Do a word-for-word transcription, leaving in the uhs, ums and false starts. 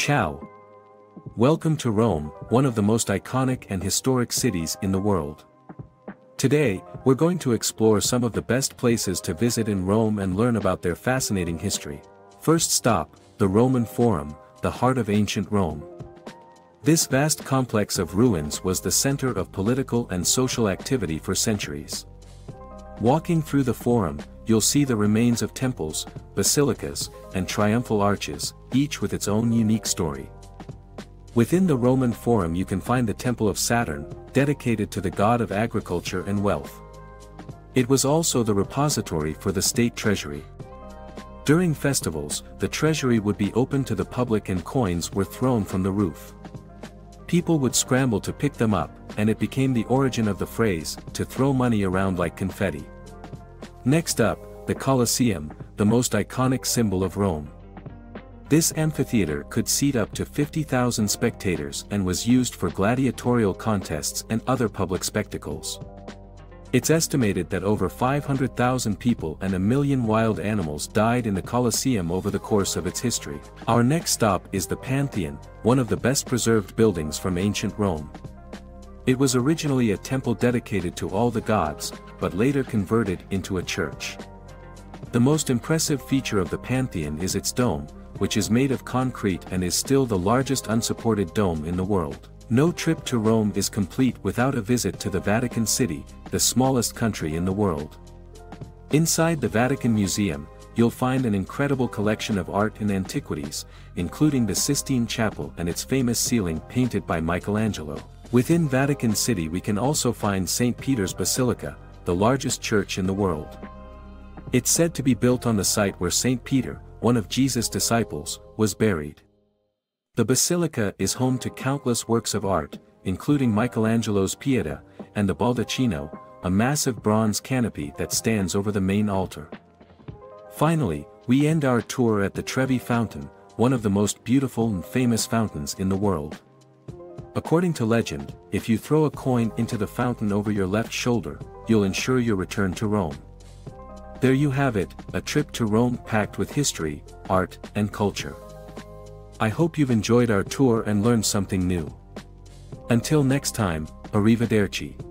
Ciao! Welcome to Rome, one of the most iconic and historic cities in the world. Today, we're going to explore some of the best places to visit in Rome and learn about their fascinating history. First stop, the Roman Forum, the heart of ancient Rome. This vast complex of ruins was the center of political and social activity for centuries. Walking through the Forum, you'll see the remains of temples, basilicas, and triumphal arches, each with its own unique story. Within the Roman Forum you can find the Temple of Saturn, dedicated to the god of agriculture and wealth. It was also the repository for the state treasury. During festivals, the treasury would be open to the public and coins were thrown from the roof. People would scramble to pick them up, and it became the origin of the phrase, to throw money around like confetti. Next up, the Colosseum, the most iconic symbol of Rome. This amphitheater could seat up to fifty thousand spectators and was used for gladiatorial contests and other public spectacles. It's estimated that over five hundred thousand people and a million wild animals died in the Colosseum over the course of its history. Our next stop is the Pantheon, one of the best preserved buildings from ancient Rome. It was originally a temple dedicated to all the gods, but later converted into a church. The most impressive feature of the Pantheon is its dome, which is made of concrete and is still the largest unsupported dome in the world. No trip to Rome is complete without a visit to the Vatican City, the smallest country in the world. Inside the Vatican Museum, you'll find an incredible collection of art and antiquities, including the Sistine Chapel and its famous ceiling painted by Michelangelo. Within Vatican City we can also find Saint Peter's Basilica, the largest church in the world. It's said to be built on the site where Saint Peter, one of Jesus' disciples, was buried. The basilica is home to countless works of art, including Michelangelo's Pietà, and the Baldacchino, a massive bronze canopy that stands over the main altar. Finally, we end our tour at the Trevi Fountain, one of the most beautiful and famous fountains in the world. According to legend, if you throw a coin into the fountain over your left shoulder, you'll ensure your return to Rome. There you have it, a trip to Rome packed with history, art, and culture. I hope you've enjoyed our tour and learned something new. Until next time, arrivederci.